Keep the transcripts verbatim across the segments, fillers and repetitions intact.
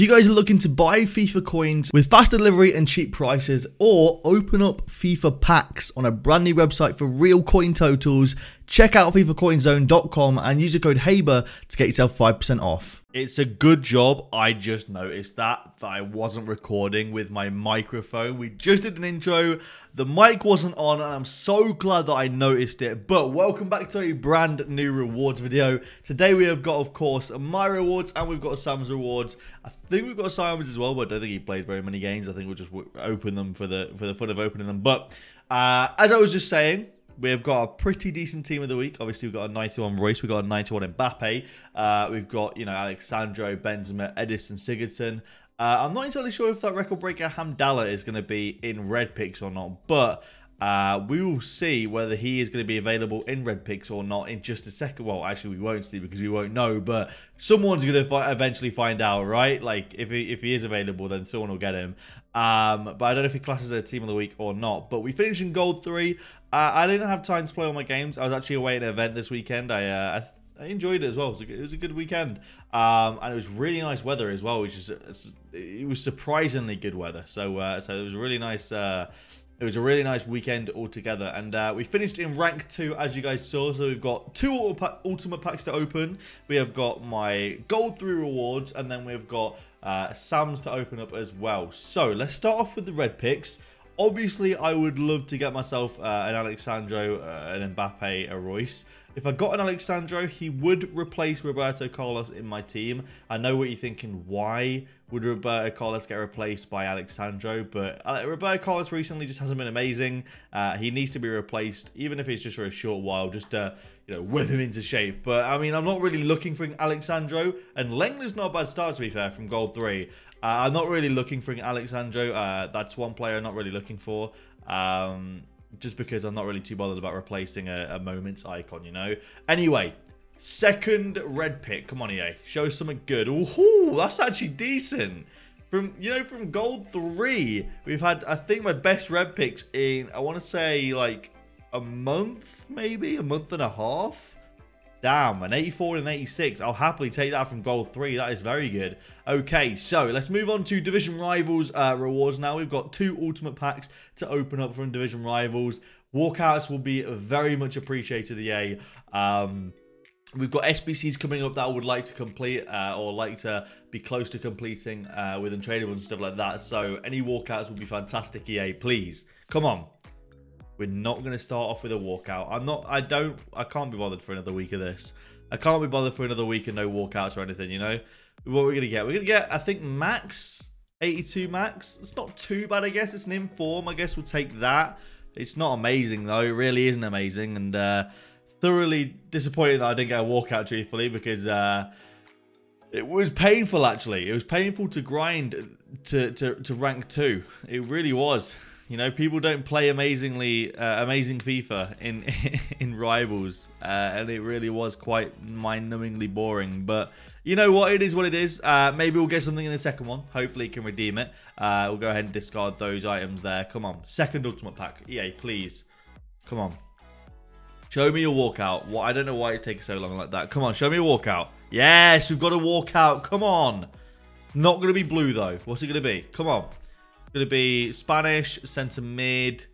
you guys are looking to buy FIFA coins with faster delivery and cheap prices, or open up FIFA packs on a brand new website for real coin totals, check out FIFA coin zone dot com and use the code HABER to get yourself five percent off. It's a good job I just noticed that, that I wasn't recording with my microphone. We just did an intro, the mic wasn't on, and I'm so glad that I noticed it. But welcome back to a brand new rewards video. Today we have got, of course, my rewards and we've got Sam's rewards. I think we've got Simon's as well, but I don't think he played very many games. I think we'll just open them for the, for the fun of opening them. But uh, as I was just saying, we've got a pretty decent team of the week. Obviously, we've got a ninety-one Royce. We've got a ninety-one Mbappe. Uh, we've got, you know, Alexandro, Benzema, Edison, Sigurdsson. Uh, I'm not entirely sure if that record breaker Hamdallah is going to be in red picks or not, but uh, we will see whether he is going to be available in red picks or not in just a second. Well, actually, we won't see because we won't know, but someone's going to fi eventually find out, right? Like, if he, if he is available, then someone will get him. Um, but I don't know if he classes a team of the week or not. But we finished in gold three. Uh, I didn't have time to play all my games. I was actually away at an event this weekend. I uh, I, I enjoyed it as well. It was a good, it was a good weekend, um, and it was really nice weather as well, which is it was surprisingly good weather. So uh, so it was really nice. Uh, It was a really nice weekend altogether, and uh, we finished in rank two, as you guys saw. So we've got two ultimate packs to open. We have got my gold three rewards, and then we've got uh, Sam's to open up as well. So let's start off with the red picks. Obviously, I would love to get myself uh, an Alexandro, uh, an Mbappe, a Royce. If I got an Alexandro, he would replace Roberto Carlos in my team. I know what you're thinking, why would Roberto Carlos get replaced by Alexandro? But uh, Roberto Carlos recently just hasn't been amazing. Uh, he needs to be replaced, even if it's just for a short while, just to, you know, whip him into shape. But, I mean, I'm not really looking for an Alexandro. And Lengler's not a bad start, to be fair, from Gold three. Uh, I'm not really looking for an Alexandro. Uh, that's one player I'm not really looking for. Um... Just because I'm not really too bothered about replacing a, a moments icon, you know. Anyway, second red pick. Come on, E A. Show something good. Ooh, that's actually decent. From, you know, from gold three, we've had, I think, my best red picks in, I want to say, like, a month, maybe? A month and a half? Damn, an eighty-four and an eighty-six. I'll happily take that from gold three. That is very good. Okay, so let's move on to Division Rivals uh, rewards now. We've got two ultimate packs to open up from Division Rivals. Walkouts will be very much appreciated, E A. Um, we've got S B Cs coming up that I would like to complete uh, or like to be close to completing uh, with untradables and stuff like that. So any walkouts will be fantastic, E A. Please, come on. We're not going to start off with a walkout. I'm not, I don't, I can't be bothered for another week of this. I can't be bothered for another week and no walkouts or anything, you know? What are we going to get? We're going to get, I think, max, eighty-two max. It's not too bad, I guess. It's an inform. I guess we'll take that. It's not amazing, though. It really isn't amazing. And uh, thoroughly disappointed that I didn't get a walkout, truthfully, because uh, it was painful, actually. It was painful to grind to, to, to rank two. It really was. You know, people don't play amazingly, uh, amazing FIFA in in Rivals, uh, and it really was quite mind-numbingly boring. But you know what, it is what it is. Uh, maybe we'll get something in the second one. Hopefully, it can redeem it. Uh, we'll go ahead and discard those items there. Come on, second ultimate pack, E A, please. Come on, show me a walkout. What? I don't know why it's taking so long like that. Come on, show me a walkout. Yes, we've got a walkout. Come on. Not gonna be blue though. What's it gonna be? Come on. Going to be Spanish, centre mid,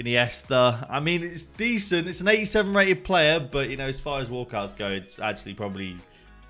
Iniesta. I mean, it's decent. It's an eighty-seven rated player, but, you know, as far as walkouts go, it's actually probably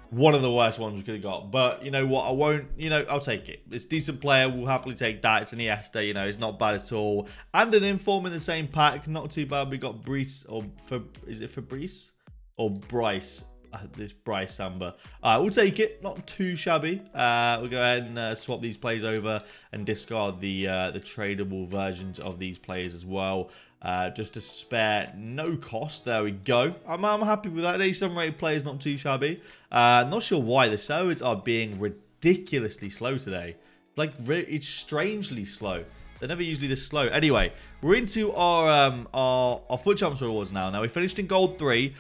one of the worst ones we could have got. But, you know what, I won't, you know, I'll take it. It's a decent player. We'll happily take that. It's Iniesta, you know, it's not bad at all. And an inform in the same pack. Not too bad. We got Brice, or for, is it Fabrice? Or Bryce. Uh, this Bryce Samba. Uh, we'll take it. Not too shabby. Uh, we'll go ahead and uh, swap these players over and discard the uh, the tradable versions of these players as well. Uh, just to spare no cost. There we go. I'm, I'm happy with that. eighty-seven rated players, not too shabby. Uh, not sure why the servers are being ridiculously slow today. Like, it's strangely slow. They're never usually this slow. Anyway, we're into our, um, our, our FUT Champions rewards now. Now, we finished in gold three.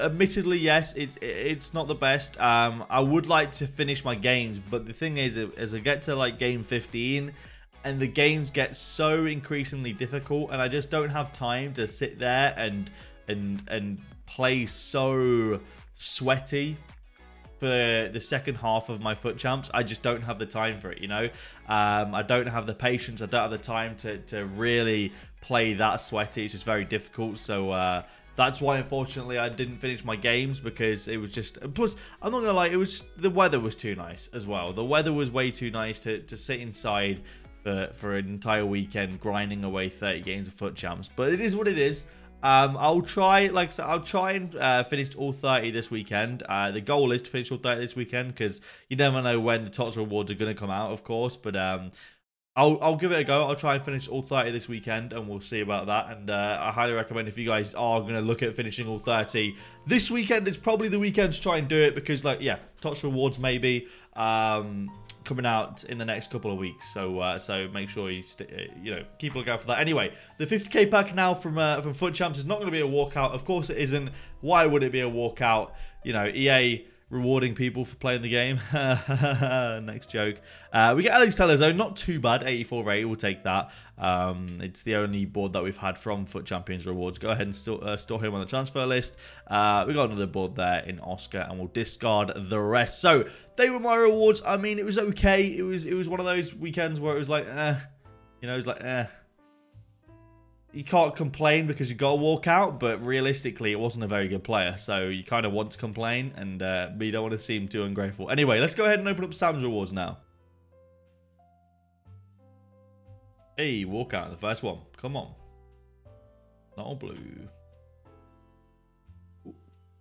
Admittedly, yes, it's it's not the best. Um, I would like to finish my games, but the thing is, as I get to like game fifteen, and the games get so increasingly difficult, and I just don't have time to sit there and and and play so sweaty for the second half of my FUT Champs. I just don't have the time for it, you know. Um, I don't have the patience. I don't have the time to, to really play that sweaty. It's just very difficult. So uh, that's why, unfortunately, I didn't finish my games, because it was just... Plus, I'm not going to lie, it was just, the weather was too nice as well. The weather was way too nice to, to sit inside for, for an entire weekend grinding away thirty games of FUT Champs. But it is what it is. Um, I'll try, like I said, I'll try and uh, finish all thirty this weekend. Uh, the goal is to finish all thirty this weekend, because you never know when the TOTS rewards are going to come out, of course. But um, I'll, I'll give it a go. I'll try and finish all thirty this weekend, and we'll see about that. And uh, I highly recommend, if you guys are going to look at finishing all thirty this weekend, it's probably the weekend to try and do it, because, like, yeah, TOTS rewards maybe um, coming out in the next couple of weeks. So uh, so make sure you you know, keep a lookout for that. Anyway, the fifty K pack now from uh, from FUT Champs is not going to be a walkout. Of course it isn't. Why would it be a walkout? You know, E A rewarding people for playing the game. Next joke. Uh, we get Alex Tellers, though. Not too bad. eighty-four rate. We'll take that. Um, it's the only board that we've had from FUT Champions Rewards. Go ahead and st uh, store him on the transfer list. Uh, we got another board there in Oscar, and we'll discard the rest. So they were my rewards. I mean, it was okay. It was it was one of those weekends where it was like, eh. You know, it was like, eh. You can't complain because you got to walk out, but realistically, it wasn't a very good player, so you kind of want to complain, and uh, but you don't want to seem too ungrateful. Anyway, let's go ahead and open up Sam's rewards now. Hey, walk out the first one. Come on. Not all blue.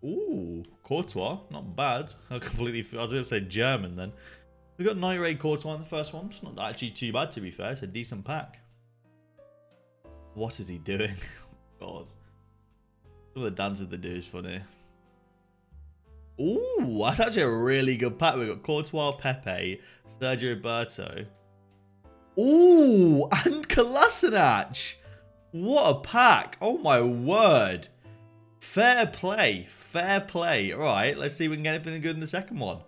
Ooh, Courtois. Not bad. I completely... I was going to say German then. We got Night Raid Courtois in the first one. It's not actually too bad, to be fair. It's a decent pack. What is he doing? God. Some of the dances they do is funny. Ooh, that's actually a really good pack. We've got Courtois, Pepe, Sergio Roberto. Ooh, and Kolasinac. What a pack. Oh, my word. Fair play. Fair play. All right, let's see if we can get anything good in the second one.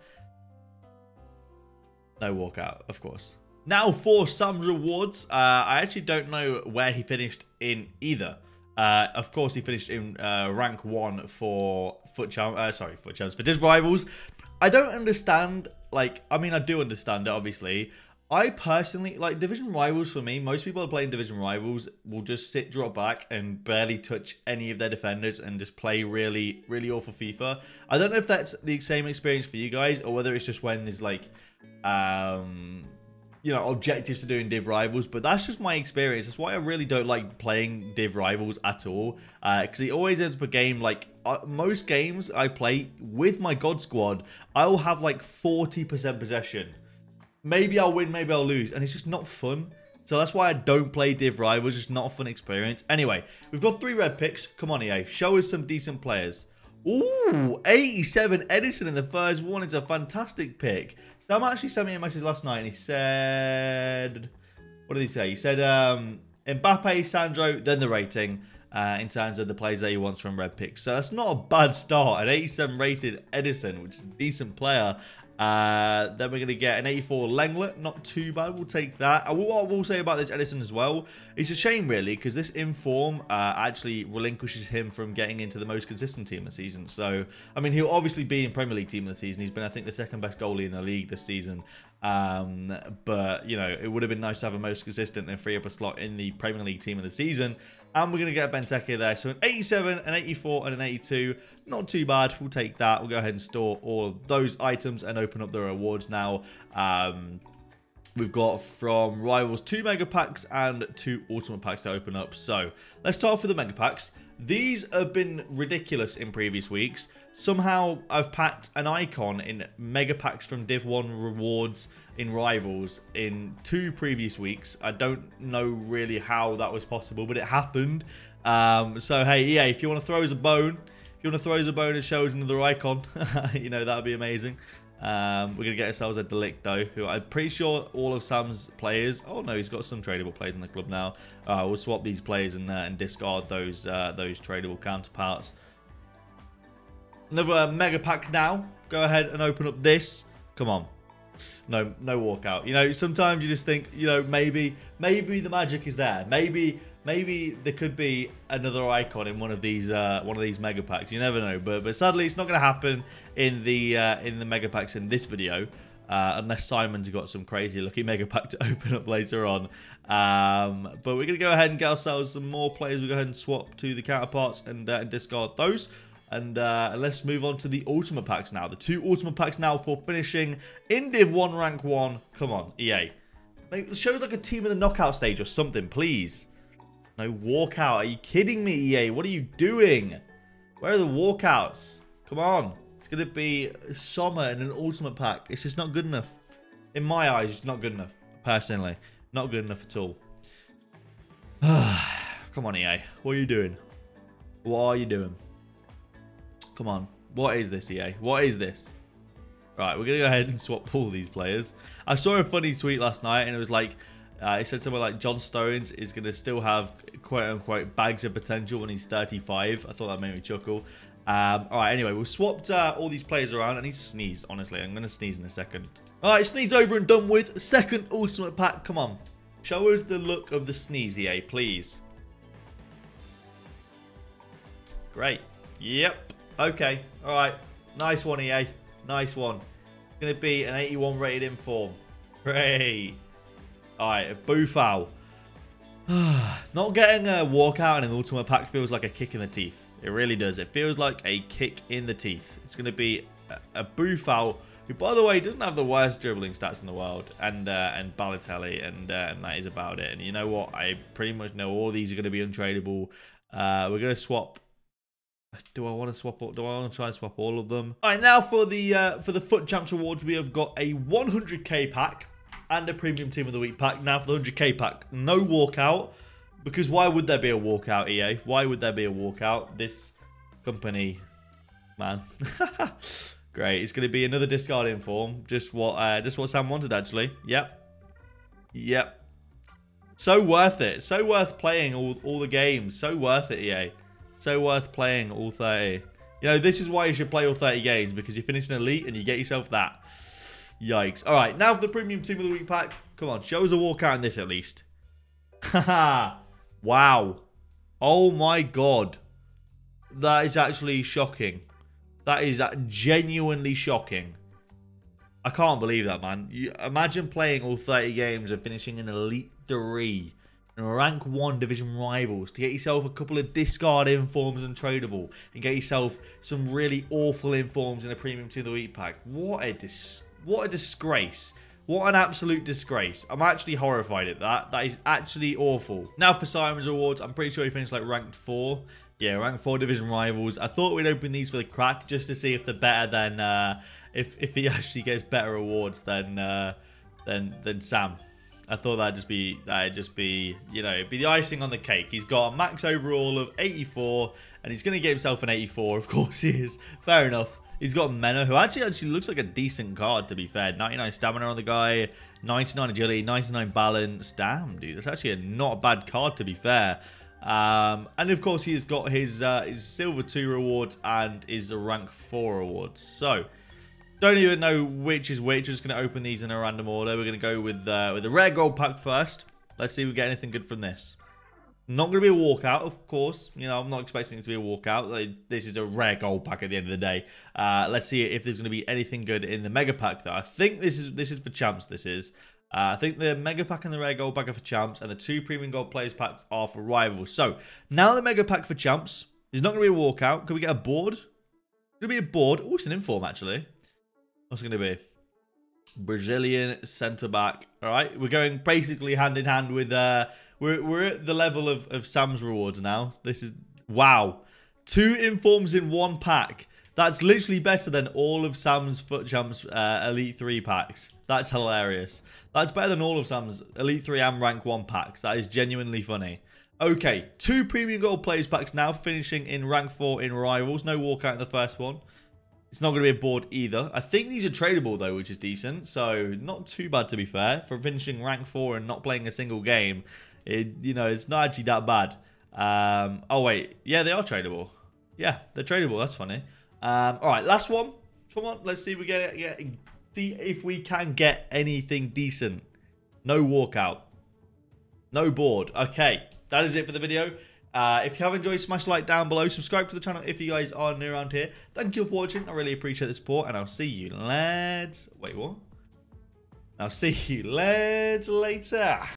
No walkout, of course. Now for Sam's rewards, uh, I actually don't know where he finished in either. Uh, of course, he finished in uh, rank one for FUT Champs, uh, sorry, FUT Champs, for Div Rivals. I don't understand, like, I mean, I do understand it, obviously. I personally, like, Division Rivals for me, most people are playing Division Rivals will just sit, drop back, and barely touch any of their defenders and just play really, really awful FIFA. I don't know if that's the same experience for you guys, or whether it's just when there's, like, um... you know, objectives to do in Div Rivals, but that's just my experience. That's why I really don't like playing Div Rivals at all, because uh, it always ends up a game, like, uh, most games I play with my God Squad, I'll have, like, forty percent possession. Maybe I'll win, maybe I'll lose, and it's just not fun. So that's why I don't play Div Rivals. It's not a fun experience. Anyway, we've got three red picks. Come on, E A. Show us some decent players. Ooh, eighty-seven Edison in the first one. It's a fantastic pick. Sam actually sent me a message last night, and he said... What did he say? He said um, Mbappe, Sandro, then the rating uh, in terms of the players that he wants from red picks. So that's not a bad start. An eighty-seven rated Edison, which is a decent player. Uh, then we're going to get an eighty-four Lenglet. Not too bad. We'll take that. And what I will say about this Edison as well, it's a shame, really, because this Inform uh, actually relinquishes him from getting into the most consistent team this season. So, I mean, he'll obviously be in Premier League team this season. He's been, I think, the second best goalie in the league this season. Um, but, you know, it would have been nice to have a most consistent and free up a slot in the Premier League team of the season. And we're going to get Benteke there. So an eighty-seven, an eighty-four, and an eighty-two. Not too bad. We'll take that. We'll go ahead and store all of those items and open up the rewards now. Um, we've got from Rivals two Mega Packs and two Ultimate Packs to open up. So let's start off with the Mega Packs. These have been ridiculous in previous weeks. Somehow I've packed an icon in Mega Packs from Div one rewards in Rivals in two previous weeks. I don't know really how that was possible, but it happened. Um, so, hey, E A, if you want to throw us a bone, if you want to throw us a bone and show us another icon, you know, that would be amazing. Um, we're going to get ourselves a Delicto, who I'm pretty sure all of Sam's players... Oh, no, he's got some tradable players in the club now. Uh, we'll swap these players and, uh, and discard those uh, those tradable counterparts. Another Mega Pack now. Go ahead and open up this. Come on. No, no walkout. You know, sometimes you just think, you know, maybe maybe the magic is there. Maybe... maybe there could be another icon in one of these uh, one of these mega packs. You never know, but but sadly it's not going to happen in the uh, in the mega packs in this video. Uh, unless Simon's got some crazy lucky mega pack to open up later on. Um, but we're going to go ahead and get ourselves some more players. We'll go ahead and swap to the counterparts and, uh, and discard those. And uh, let's move on to the Ultimate Packs now. The two Ultimate Packs now for finishing in Div one, Rank one. Come on, E A. Maybe show like a team in the knockout stage or something, please. No walkout. Are you kidding me, E A? What are you doing? Where are the walkouts? Come on. Gonna be summer in an ultimate pack. It's just not good enough. In my eyes, it's not good enough. Personally, not good enough at all. Come on, E A. What are you doing? What are you doing? Come on. What is this, E A? What is this? Right, we're gonna go ahead and swap all these players. I saw a funny tweet last night, and it was like, uh, it said something like, John Stones is gonna still have quote-unquote bags of potential when he's thirty-five. I thought that made me chuckle. Um, alright, anyway, we've swapped uh, all these players around. I need to sneeze, honestly. I'm going to sneeze in a second. Alright, sneeze over and done with. Second ultimate pack. Come on. Show us the look of the sneeze, E A, please. Great. Yep. Okay. Alright. Nice one, E A. Nice one. It's going to be an eighty-one rated inform. Great. Alright, a boo foul. Not getting a walkout in an ultimate pack feels like a kick in the teeth. It really does. It feels like a kick in the teeth. It's going to be a, a boo foul, who, by the way, doesn't have the worst dribbling stats in the world, and uh, and Balotelli, and, uh, and that is about it. And you know what? I pretty much know all these are going to be untradeable. Uh, we're going to swap. Do I want to swap? Do I want to try and swap all of them? All right, now for the uh, for the FUT Champs Awards, we have got a one hundred K pack and a Premium Team of the Week pack. Now for the one hundred K pack, no walkout. Because why would there be a walkout, E A? Why would there be a walkout? This company, man. Great. It's going to be another discard inform. Just what uh, just what Sam wanted, actually. Yep. Yep. So worth it. So worth playing all, all the games. So worth it, E A. So worth playing all thirty. You know, this is why you should play all thirty games. Because you finish an elite and you get yourself that. Yikes. All right. Now for the Premium Team of the Week pack. Come on. Show us a walkout in this, at least. Haha. Wow. Oh my god. That is actually shocking. That is genuinely shocking. I can't believe that, man. You imagine playing all thirty games and finishing in Elite three and Rank one Division Rivals to get yourself a couple of discard informs and tradable and get yourself some really awful informs in a Premium Team of the Week pack. What a dis what a disgrace. What an absolute disgrace. I'm actually horrified at that. That is actually awful. Now for Simon's Awards. I'm pretty sure he finished like Ranked four. Yeah, Ranked four Division Rivals. I thought we'd open these for the crack just to see if they're better than... Uh, if, if he actually gets better awards than, uh, than than Sam. I thought that'd just be... That'd just be... You know, it'd be the icing on the cake. He's got a max overall of eighty-four. And he's going to get himself an eighty-four. Of course he is. Fair enough. He's got Mena, who actually actually looks like a decent card, to be fair. ninety-nine stamina on the guy, ninety-nine agility, ninety-nine balance. Damn, dude, that's actually a not a bad card, to be fair. Um, and, of course, he has got his, uh, his Silver two rewards and his Rank four rewards. So, don't even know which is which. We're just going to open these in a random order. We're going to go with, uh, with the Rare Gold pack first. Let's see if we get anything good from this. Not going to be a walkout, of course. You know, I'm not expecting it to be a walkout. This is a rare gold pack at the end of the day. Uh, let's see if there's going to be anything good in the mega pack, though. I think this is this is for champs, this is. Uh, I think the mega pack and the rare gold pack are for champs, and the two premium gold players packs are for rivals. So, now the mega pack for champs. There's not going to be a walkout. Can we get a board? It's going to be a board. Oh, it's an inform, actually. What's it going to be? Brazilian centre-back. All right, we're going basically hand-in-hand with... Uh, We're, we're at the level of, of Sam's rewards now. This is... Wow. Two informs in one pack. That's literally better than all of Sam's FUT Champs uh, Elite three packs. That's hilarious. That's better than all of Sam's Elite three and Rank one packs. That is genuinely funny. Okay. Two Premium Gold Players packs now, finishing in Rank four in Rivals. No walkout in the first one. It's not going to be a board either. I think these are tradable, though, which is decent. So, not too bad, to be fair. For finishing Rank four and not playing a single game... It, you know, it's not actually that bad. Um, oh, wait. Yeah, they are tradable. Yeah, they're tradable. That's funny. Um, all right, last one. Come on, let's see if we get, get, see if we can get anything decent. No walkout. No board. Okay. that is it for the video. Uh, if you have enjoyed, smash like down below. Subscribe to the channel if you guys are new around here. Thank you for watching. I really appreciate the support, and I'll see you lads. Wait, what? I'll see you lads later.